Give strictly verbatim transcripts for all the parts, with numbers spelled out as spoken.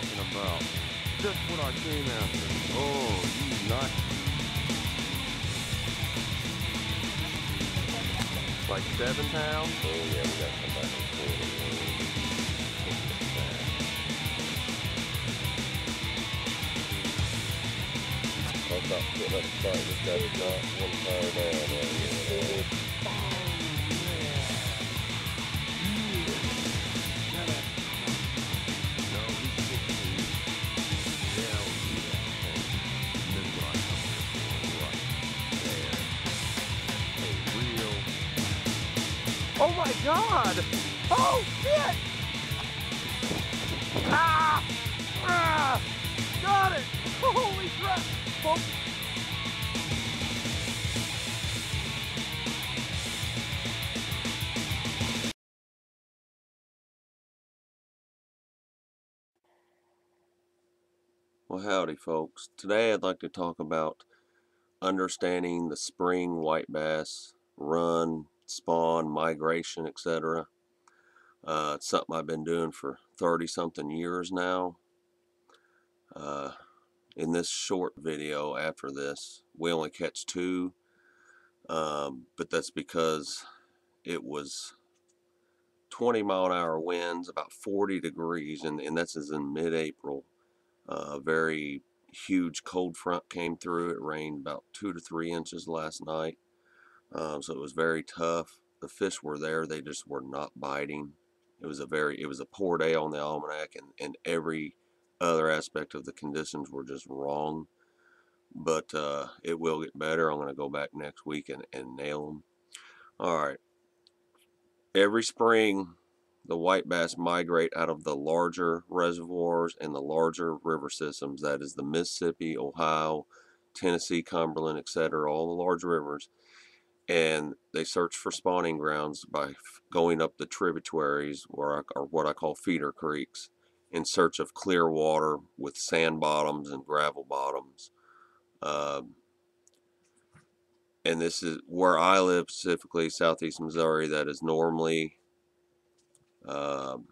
talking about. Just what I came after. Oh, you nut. Like seven pounds? Oh, yeah, we got somebody forty. I'll stop getting up the side. This guy is not one pound down. Oh, yeah. No, he's sixteen. Yeah, I'll do that. That's what I come to. Right there. A real... Oh my God! Oh shit! Ah! Ah! Got it! Holy crap! Oh. Well, howdy folks. Today I'd like to talk about understanding the spring white bass run, spawn, migration, et cetera. Uh, it's something I've been doing for thirty something years now. Uh, in this short video after this, we only catch two, um, but that's because it was twenty mile an hour winds, about forty degrees, and, and this is in mid-April. Uh, a very huge cold front came through. It rained about two to three inches last night. Um, so it was very tough. The fish were there, they just were not biting. It was a very, it was a poor day on the almanac, and, and every other aspect of the conditions were just wrong. But uh, it will get better. I'm going to go back next week and, and nail them. Alright. Every spring, the white bass migrate out of the larger reservoirs and the larger river systems. That is the Mississippi, Ohio, Tennessee, Cumberland, et cetera. All the large rivers. And they search for spawning grounds by going up the tributaries, or, I, or what I call feeder creeks, in search of clear water with sand bottoms and gravel bottoms. Um, and this is where I live, specifically southeast Missouri. That is normally, um,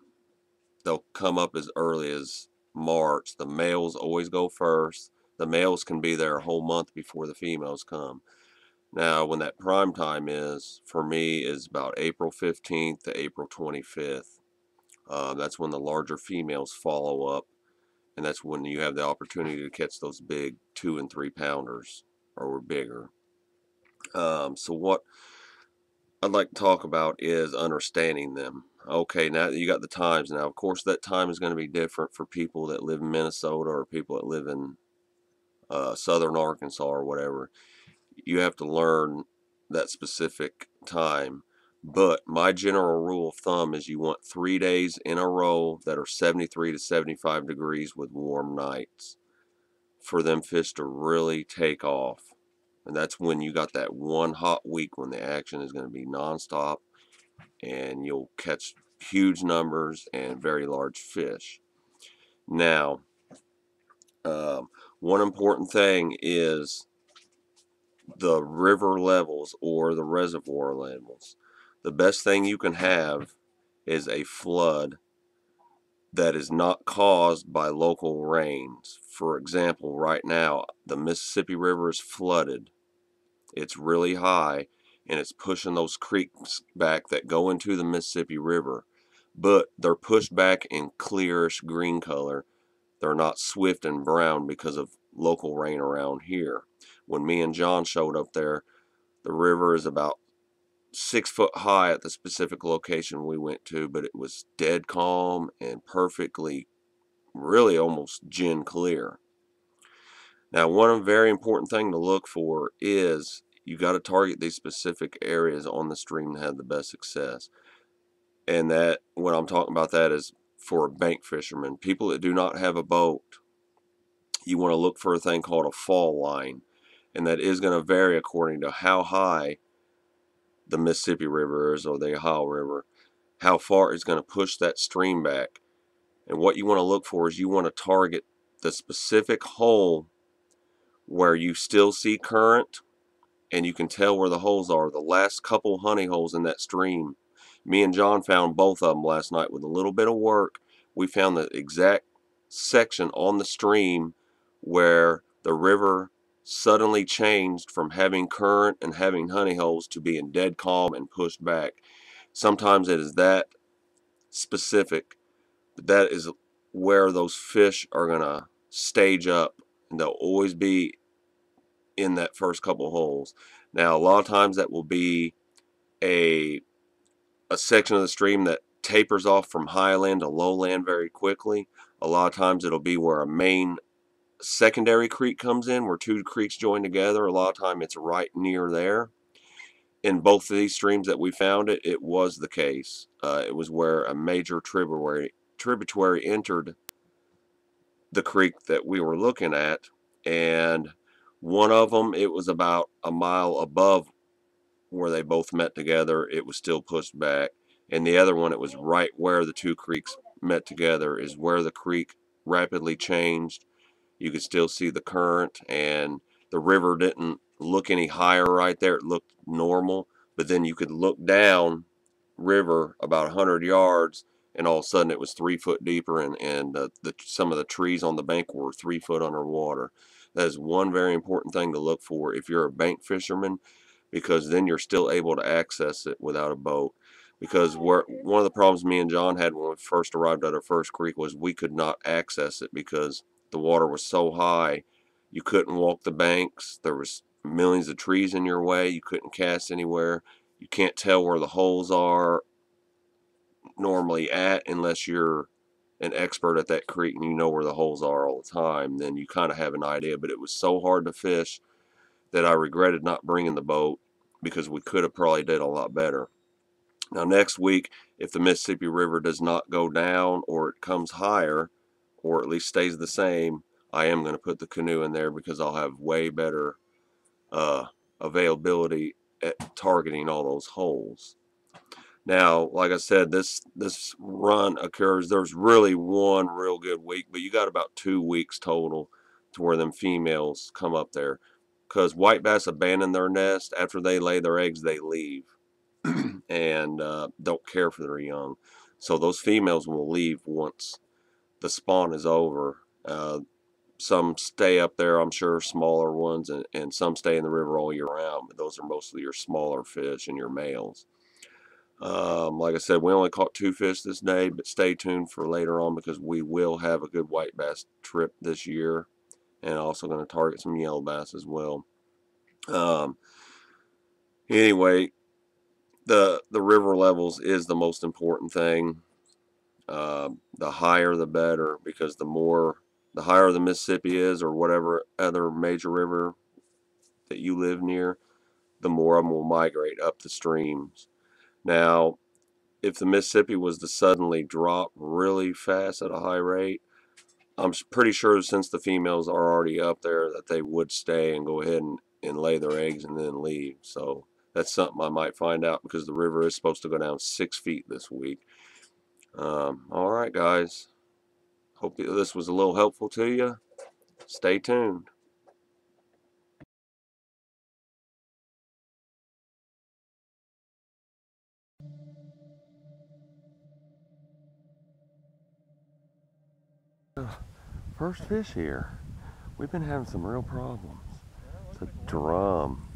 they'll come up as early as March. The males always go first. The males can be there a whole month before the females come. Now, when that prime time is, for me, is about April fifteenth to April twenty-fifth. Uh, that's when the larger females follow up, and that's when you have the opportunity to catch those big two and three pounders, or bigger. Um, so what I'd like to talk about is understanding them. Okay, now you got the times. Now, of course, that time is going to be different for people that live in Minnesota or people that live in uh, southern Arkansas or whatever. You have to learn that specific time, but my general rule of thumb is you want three days in a row that are seventy-three to seventy-five degrees with warm nights for them fish to really take off. And that's when you got that one hot week when the action is going to be nonstop, and you'll catch huge numbers and very large fish. Now, um, one important thing is the river levels or the reservoir levels. The best thing you can have is a flood that is not caused by local rains. For example, right now the Mississippi River is flooded. It's really high, and it's pushing those creeks back that go into the Mississippi River, but they're pushed back in clearish green color. They're not swift and brown because of local rain around here. When me and John showed up there, the river is about six foot high at the specific location we went to, but it was dead calm and perfectly, really almost gin clear. Now, one very important thing to look for is you got to target these specific areas on the stream that had the best success. And that, what I'm talking about that is for a bank fisherman. People that do not have a boat, you want to look for a thing called a fall line, and that is going to vary according to how high the Mississippi River is or the Ohio River, how far it's going to push that stream back. And what you want to look for is you want to target the specific hole where you still see current, and you can tell where the holes are. The last couple honey holes in that stream, me and John found both of them last night with a little bit of work. We found the exact section on the stream where the river suddenly changed from having current and having honey holes to being dead calm and pushed back. Sometimes it is that specific, but that is where those fish are going to stage up, and they'll always be in that first couple holes. Now a lot of times that will be a a section of the stream that tapers off from highland to lowland very quickly. A lot of times it'll be where a main secondary creek comes in, where two creeks join together. A lot of time it's right near there. In both of these streams that we found it, it was the case. Uh, it was where a major tributary tributary entered the creek that we were looking at, and one of them, it was about a mile above where they both met together. It was still pushed back. And the other one, it was right where the two creeks met together, is where the creek rapidly changed. You could still see the current, and the river didn't look any higher right there. It looked normal, but then you could look down river about a hundred yards, and all of a sudden it was three foot deeper, and, and uh, the, some of the trees on the bank were three foot underwater. That is one very important thing to look for if you're a bank fisherman, because then you're still able to access it without a boat. Because we're, one of the problems me and John had when we first arrived at our first creek was we could not access it because the water was so high. You couldn't walk the banks. There was millions of trees in your way. You couldn't cast anywhere. You can't tell where the holes are normally at unless you're an expert at that creek and you know where the holes are all the time. Then you kind of have an idea. But it was so hard to fish that I regretted not bringing the boat, because we could have probably did a lot better. Now next week, if the Mississippi River does not go down, or it comes higher, or at least stays the same, I am going to put the canoe in there, because I'll have way better uh, availability at targeting all those holes. Now, like I said, this this run occurs. There's really one real good week, but you got about two weeks total to where them females come up there, because white bass abandon their nest. After they lay their eggs, they leave and uh, don't care for their young. So those females will leave once the spawn is over. Uh, some stay up there, I'm sure, smaller ones, and, and some stay in the river all year round, but those are mostly your smaller fish and your males. Um, like I said, we only caught two fish this day, but stay tuned for later on, because we will have a good white bass trip this year, and also going to target some yellow bass as well. Um, anyway, the the river levels is the most important thing. Uh, the higher the better, because the more the higher the Mississippi is, or whatever other major river that you live near, the more of them will migrate up the streams. Now, if the Mississippi was to suddenly drop really fast at a high rate, I'm pretty sure, since the females are already up there, that they would stay and go ahead and, and lay their eggs and then leave. So that's something I might find out, because the river is supposed to go down six feet this week. Um, all right, guys. Hope this was a little helpful to you. Stay tuned. First fish here. We've been having some real problems. It's a drum.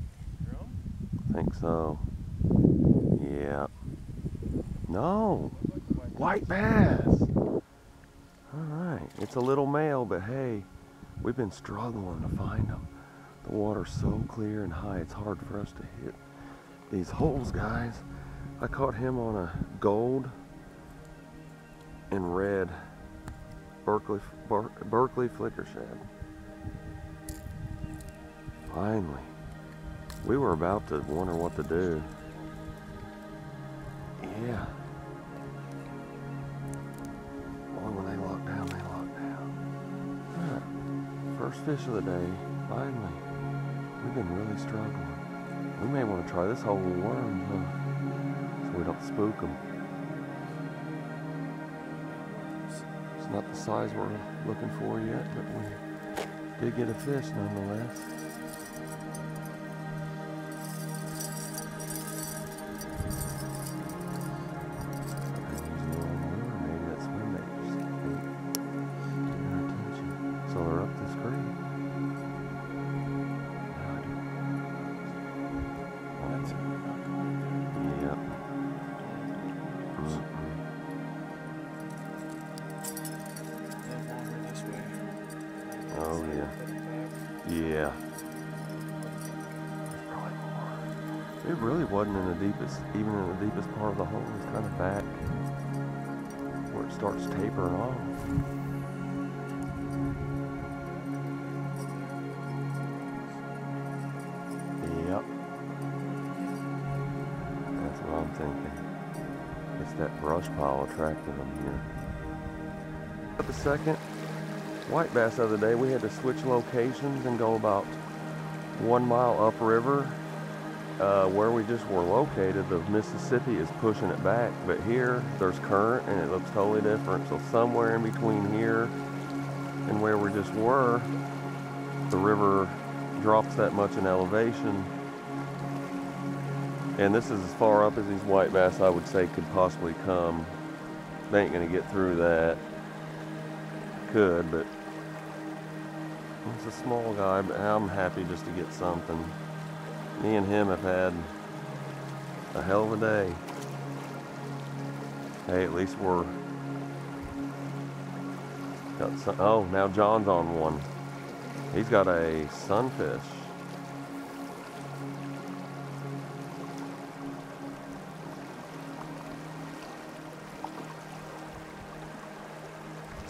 I think so. Yeah. No. White bass. Alright, it's a little male, but hey, we've been struggling to find them. The water's so clear and high, it's hard for us to hit these holes, guys. I caught him on a gold and red Berkley, Ber Berkley Flicker Shad. Finally. We were about to wonder what to do. Yeah. First fish of the day, finally. We've been really struggling. We may want to try this whole worm, huh? So we don't spook them. It's not the size we're looking for yet, but we did get a fish nonetheless. Maybe that's one that It really wasn't in the deepest, even in the deepest part of the hole. It's kind of back where it starts tapering off. Yep. That's what I'm thinking. It's that brush pile attracting them here. Up a second. White bass the other day, we had to switch locations and go about one mile upriver. Uh, where we just were located, the Mississippi is pushing it back, but here there's current and it looks totally different. So somewhere in between here and where we just were, the river drops that much in elevation. And this is as far up as these white bass I would say could possibly come. They ain't gonna get through that. Could, but it's a small guy, but I'm happy just to get something. Me and him have had a hell of a day. Hey, at least we're got some. Oh, now John's on one. He's got a sunfish.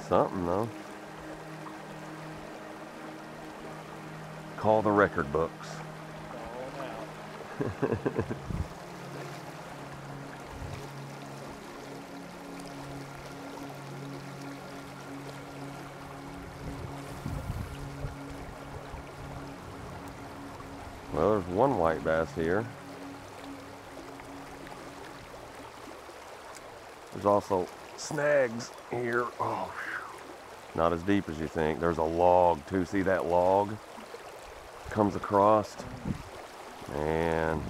Something though. Call the record books. Well, there's one white bass here. There's also snags here. Oh, not as deep as you think. There's a log too. See that log comes across. And